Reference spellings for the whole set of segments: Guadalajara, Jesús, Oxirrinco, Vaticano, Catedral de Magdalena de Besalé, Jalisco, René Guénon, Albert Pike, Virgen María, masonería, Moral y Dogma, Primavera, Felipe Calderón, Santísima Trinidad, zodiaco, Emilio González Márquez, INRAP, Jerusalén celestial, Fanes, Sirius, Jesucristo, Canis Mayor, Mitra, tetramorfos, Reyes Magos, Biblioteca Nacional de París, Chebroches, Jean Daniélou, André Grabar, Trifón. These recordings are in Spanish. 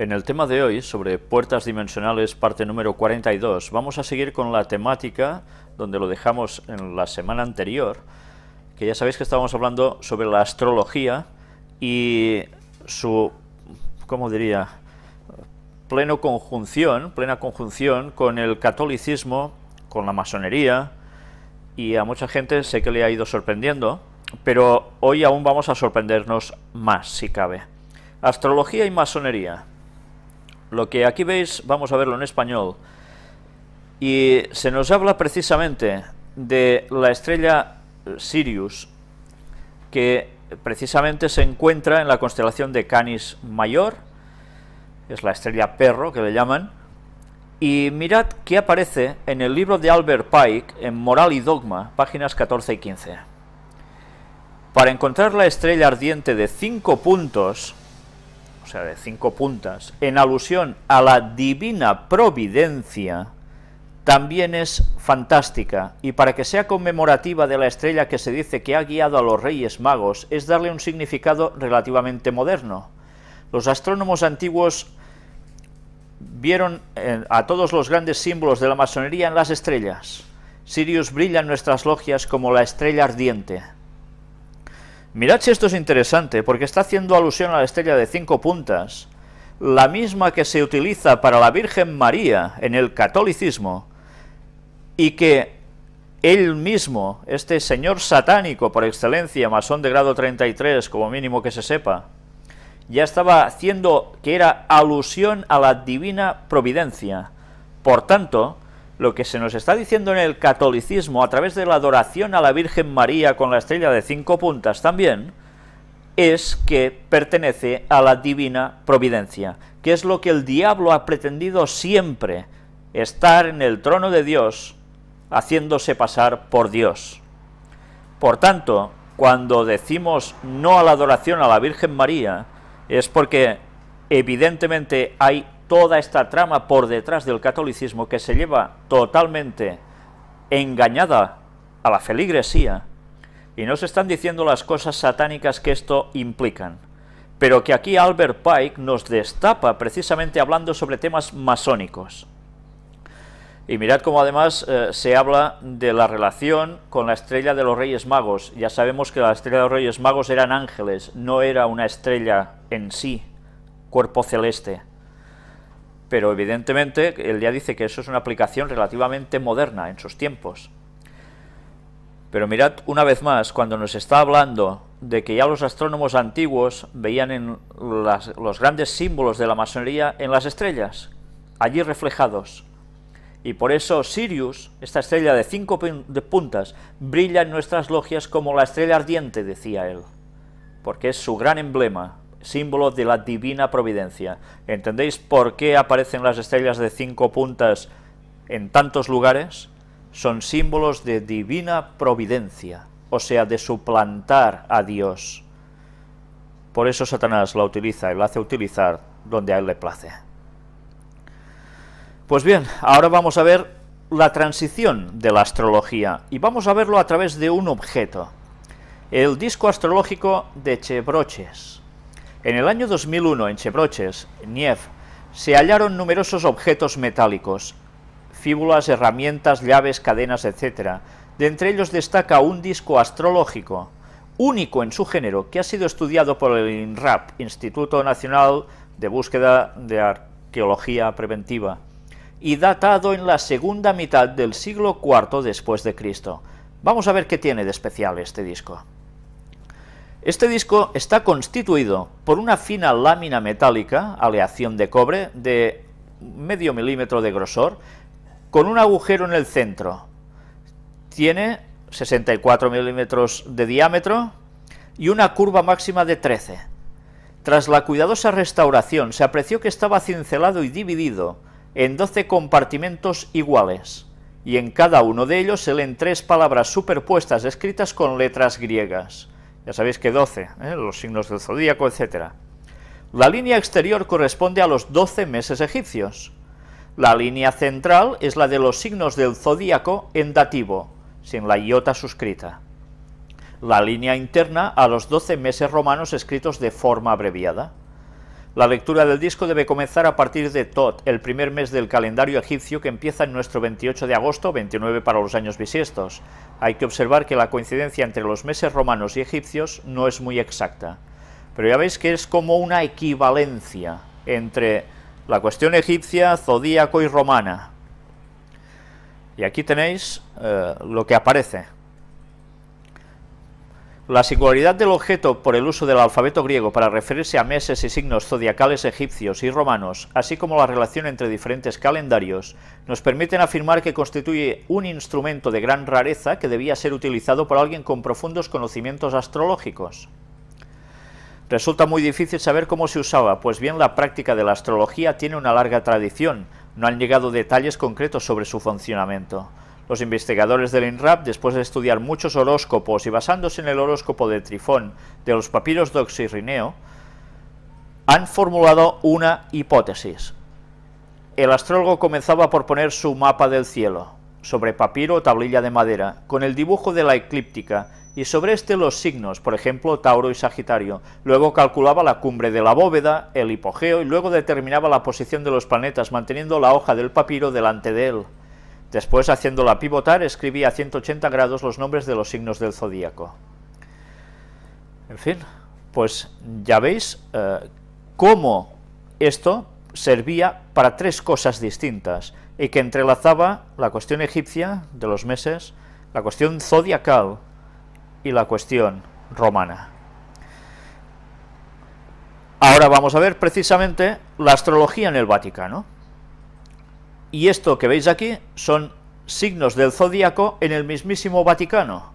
En el tema de hoy, sobre puertas dimensionales, parte número 42, vamos a seguir con la temática donde lo dejamos en la semana anterior, que ya sabéis que estábamos hablando sobre la astrología y su, ¿cómo diría?, plena conjunción con el catolicismo, con la masonería, y a mucha gente sé que le ha ido sorprendiendo, pero hoy aún vamos a sorprendernos más, si cabe. Astrología y masonería. Lo que aquí veis, vamos a verlo en español, y se nos habla precisamente de la estrella Sirius, que precisamente se encuentra en la constelación de Canis Mayor, es la estrella perro que le llaman, y mirad que aparece en el libro de Albert Pike, en Moral y Dogma, páginas 14 y 15. Para encontrar la estrella ardiente de 5 puntos, o sea, de 5 puntas, en alusión a la divina providencia, también es fantástica, y para que sea conmemorativa de la estrella que se dice que ha guiado a los Reyes Magos, es darle un significado relativamente moderno. Los astrónomos antiguos vieron a todos los grandes símbolos de la masonería en las estrellas. Sirius brilla en nuestras logias como la estrella ardiente. Mirad si esto es interesante, porque está haciendo alusión a la estrella de 5 puntas, la misma que se utiliza para la Virgen María en el catolicismo, y que él mismo, este señor satánico por excelencia, masón de grado 33, como mínimo que se sepa, ya estaba haciendo que era alusión a la divina providencia. Por tanto, lo que se nos está diciendo en el catolicismo a través de la adoración a la Virgen María con la estrella de 5 puntas también, es que pertenece a la divina providencia, que es lo que el diablo ha pretendido siempre, estar en el trono de Dios, haciéndose pasar por Dios. Por tanto, cuando decimos no a la adoración a la Virgen María, es porque evidentemente hay toda esta trama por detrás del catolicismo que se lleva totalmente engañada a la feligresía, y nos están diciendo las cosas satánicas que esto implican, pero que aquí Albert Pike nos destapa precisamente hablando sobre temas masónicos. Y mirad cómo además se habla de la relación con la estrella de los Reyes Magos. Ya sabemos que la estrella de los Reyes Magos eran ángeles, no era una estrella en sí, cuerpo celeste. Pero evidentemente él ya dice que eso es una aplicación relativamente moderna en sus tiempos. Pero mirad una vez más, cuando nos está hablando de que ya los astrónomos antiguos veían en los grandes símbolos de la masonería en las estrellas, allí reflejados. Y por eso Sirius, esta estrella de 5 puntas, brilla en nuestras logias como la estrella ardiente, decía él, porque es su gran emblema, símbolo de la divina providencia. ¿Entendéis por qué aparecen las estrellas de 5 puntas en tantos lugares? Son símbolos de divina providencia, o sea, de suplantar a Dios. Por eso Satanás la utiliza y la hace utilizar donde a él le place. Pues bien, ahora vamos a ver la transición de la astrología, y vamos a verlo a través de un objeto, el disco astrológico de Chebroches. En el año 2001, en Chebroches, Nieve, se hallaron numerosos objetos metálicos, fíbulas, herramientas, llaves, cadenas, etc. De entre ellos destaca un disco astrológico, único en su género, que ha sido estudiado por el INRAP, Instituto Nacional de Búsqueda de Arqueología Preventiva, y datado en la segunda mitad del siglo IV después de Cristo. Vamos a ver qué tiene de especial este disco. Este disco está constituido por una fina lámina metálica, aleación de cobre, de medio milímetro de grosor, con un agujero en el centro. Tiene 64 milímetros de diámetro y una curva máxima de 13. Tras la cuidadosa restauración se apreció que estaba cincelado y dividido en 12 compartimentos iguales, y en cada uno de ellos se leen 3 palabras superpuestas escritas con letras griegas. Ya sabéis que 12, los signos del zodíaco, etc. La línea exterior corresponde a los 12 meses egipcios. La línea central es la de los signos del zodíaco en dativo, sin la iota suscrita. La línea interna a los 12 meses romanos escritos de forma abreviada. La lectura del disco debe comenzar a partir de Tot, el primer mes del calendario egipcio que empieza en nuestro 28 de agosto, 29 para los años bisiestos. Hay que observar que la coincidencia entre los meses romanos y egipcios no es muy exacta. Pero ya veis que es como una equivalencia entre la cuestión egipcia, zodíaco y romana. Y aquí tenéis lo que aparece. La singularidad del objeto por el uso del alfabeto griego para referirse a meses y signos zodiacales egipcios y romanos, así como la relación entre diferentes calendarios, nos permiten afirmar que constituye un instrumento de gran rareza que debía ser utilizado por alguien con profundos conocimientos astrológicos. Resulta muy difícil saber cómo se usaba, pues bien la práctica de la astrología tiene una larga tradición, no han llegado detalles concretos sobre su funcionamiento. Los investigadores del INRAP, después de estudiar muchos horóscopos y basándose en el horóscopo de Trifón de los papiros de Oxirrinco, han formulado una hipótesis. El astrólogo comenzaba por poner su mapa del cielo, sobre papiro o tablilla de madera, con el dibujo de la eclíptica, y sobre este los signos, por ejemplo, Tauro y Sagitario. Luego calculaba la cumbre de la bóveda, el hipogeo, y luego determinaba la posición de los planetas, manteniendo la hoja del papiro delante de él. Después, haciéndola pivotar, escribía a 180 grados los nombres de los signos del zodíaco. En fin, pues ya veis cómo esto servía para tres cosas distintas y que entrelazaba la cuestión egipcia de los meses, la cuestión zodiacal y la cuestión romana. Ahora vamos a ver precisamente la astrología en el Vaticano. Y esto que veis aquí son signos del zodíaco en el mismísimo Vaticano.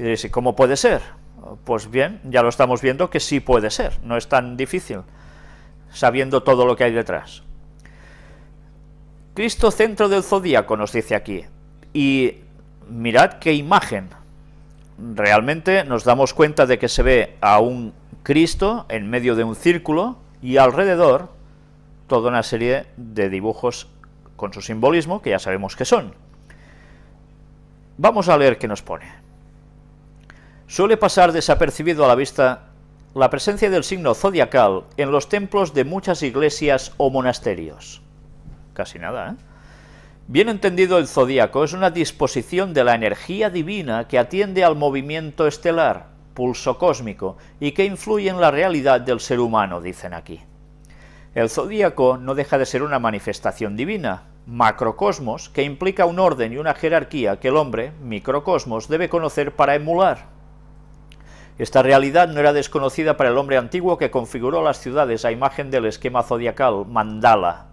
Y diréis, ¿cómo puede ser? Pues bien, ya lo estamos viendo que sí puede ser, no es tan difícil, sabiendo todo lo que hay detrás. Cristo centro del zodíaco nos dice aquí, y mirad qué imagen. Realmente nos damos cuenta de que se ve a un Cristo en medio de un círculo y alrededor toda una serie de dibujos con su simbolismo, que ya sabemos que son. Vamos a leer qué nos pone. Suele pasar desapercibido a la vista la presencia del signo zodiacal en los templos de muchas iglesias o monasterios. Casi nada, ¿eh? Bien entendido, el zodíaco es una disposición de la energía divina que atiende al movimiento estelar, pulso cósmico, y que influye en la realidad del ser humano, dicen aquí. El zodíaco no deja de ser una manifestación divina, macrocosmos, que implica un orden y una jerarquía que el hombre, microcosmos, debe conocer para emular. Esta realidad no era desconocida para el hombre antiguo que configuró las ciudades a imagen del esquema zodiacal, mandala.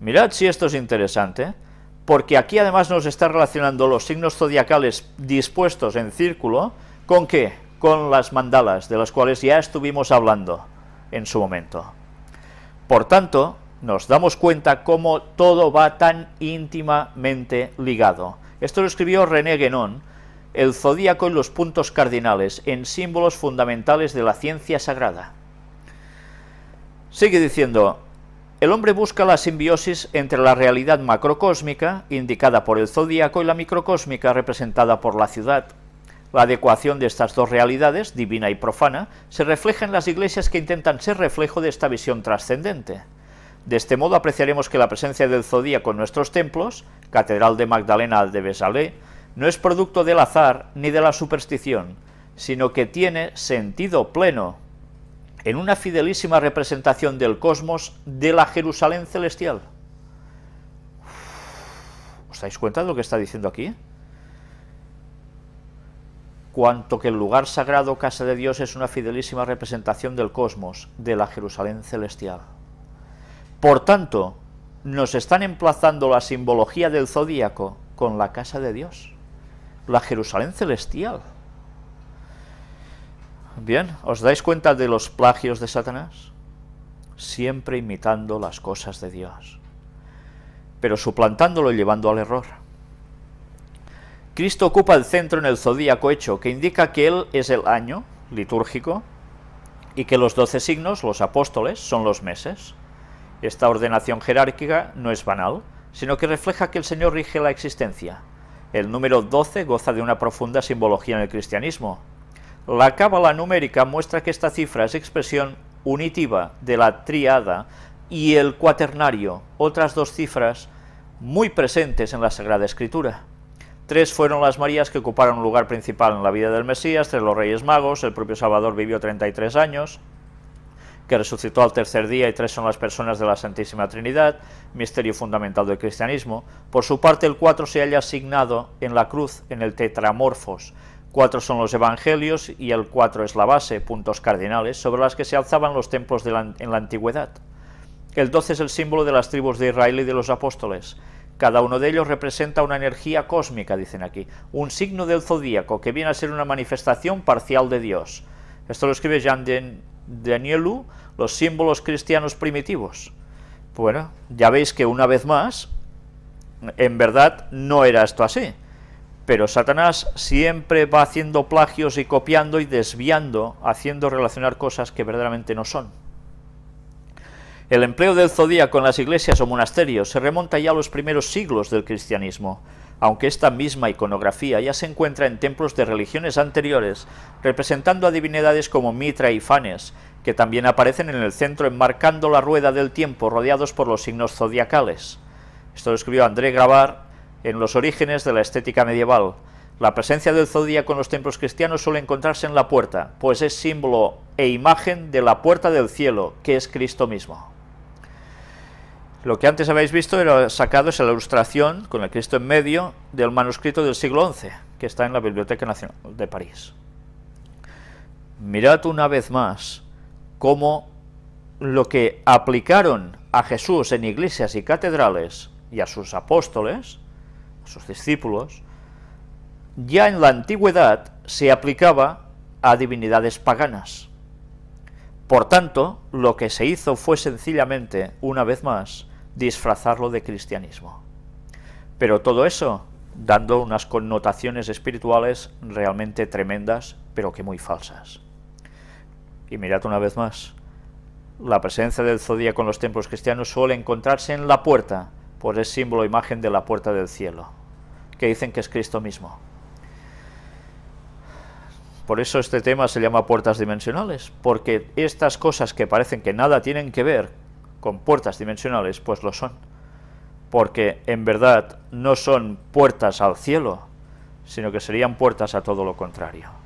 Mirad si esto es interesante, porque aquí además nos está relacionando los signos zodiacales dispuestos en círculo, ¿con qué? Con las mandalas, de las cuales ya estuvimos hablando en su momento. Por tanto, nos damos cuenta cómo todo va tan íntimamente ligado. Esto lo escribió René Guénon, el zodíaco y los puntos cardinales, en símbolos fundamentales de la ciencia sagrada. Sigue diciendo, el hombre busca la simbiosis entre la realidad macrocósmica, indicada por el zodíaco, y la microcósmica, representada por la ciudad. La adecuación de estas dos realidades, divina y profana, se refleja en las iglesias que intentan ser reflejo de esta visión trascendente. De este modo apreciaremos que la presencia del zodíaco en nuestros templos, Catedral de Magdalena de Besalé, no es producto del azar ni de la superstición, sino que tiene sentido pleno en una fidelísima representación del cosmos de la Jerusalén celestial. ¿Os dais cuenta de lo que está diciendo aquí? Cuanto que el lugar sagrado, casa de Dios, es una fidelísima representación del cosmos, de la Jerusalén celestial. Por tanto, nos están emplazando la simbología del zodíaco con la casa de Dios, la Jerusalén celestial. Bien, ¿os dais cuenta de los plagios de Satanás? Siempre imitando las cosas de Dios, pero suplantándolo y llevando al error. Cristo ocupa el centro en el zodíaco hecho, que indica que él es el año litúrgico y que los 12 signos, los apóstoles, son los meses. Esta ordenación jerárquica no es banal, sino que refleja que el Señor rige la existencia. El número 12 goza de una profunda simbología en el cristianismo. La cábala numérica muestra que esta cifra es expresión unitiva de la tríada y el cuaternario, otras dos cifras muy presentes en la Sagrada Escritura. Tres fueron las Marías que ocuparon un lugar principal en la vida del Mesías, tres los Reyes Magos, el propio Salvador vivió 33 años, que resucitó al tercer día, y tres son las personas de la Santísima Trinidad, misterio fundamental del cristianismo. Por su parte, el 4 se halla asignado en la cruz, en el tetramorfos. 4 son los evangelios y el 4 es la base, puntos cardinales, sobre las que se alzaban los templos en la antigüedad. El 12 es el símbolo de las tribus de Israel y de los apóstoles. Cada uno de ellos representa una energía cósmica, dicen aquí, un signo del zodíaco que viene a ser una manifestación parcial de Dios. Esto lo escribe Jean Daniélou, los símbolos cristianos primitivos. Bueno, ya veis que una vez más, en verdad no era esto así, pero Satanás siempre va haciendo plagios y copiando y desviando, haciendo relacionar cosas que verdaderamente no son. El empleo del zodíaco en las iglesias o monasterios se remonta ya a los primeros siglos del cristianismo, aunque esta misma iconografía ya se encuentra en templos de religiones anteriores, representando a divinidades como Mitra y Fanes, que también aparecen en el centro enmarcando la rueda del tiempo, rodeados por los signos zodiacales. Esto lo escribió André Grabar en Los orígenes de la estética medieval. La presencia del zodíaco en los templos cristianos suele encontrarse en la puerta, pues es símbolo e imagen de la puerta del cielo, que es Cristo mismo. Lo que antes habéis visto era sacado, es la ilustración con el Cristo en medio del manuscrito del siglo XI, que está en la Biblioteca Nacional de París. Mirad una vez más cómo lo que aplicaron a Jesús en iglesias y catedrales y a sus apóstoles, a sus discípulos, ya en la antigüedad se aplicaba a divinidades paganas. Por tanto, lo que se hizo fue sencillamente, una vez más, disfrazarlo de cristianismo. Pero todo eso dando unas connotaciones espirituales realmente tremendas, pero que muy falsas. Y mirad una vez más, la presencia del zodíaco en los templos cristianos suele encontrarse en la puerta, pues es símbolo e imagen de la puerta del cielo, que dicen que es Cristo mismo. Por eso este tema se llama puertas dimensionales, porque estas cosas que parecen que nada tienen que ver con puertas dimensionales, pues lo son. Porque en verdad no son puertas al cielo, sino que serían puertas a todo lo contrario.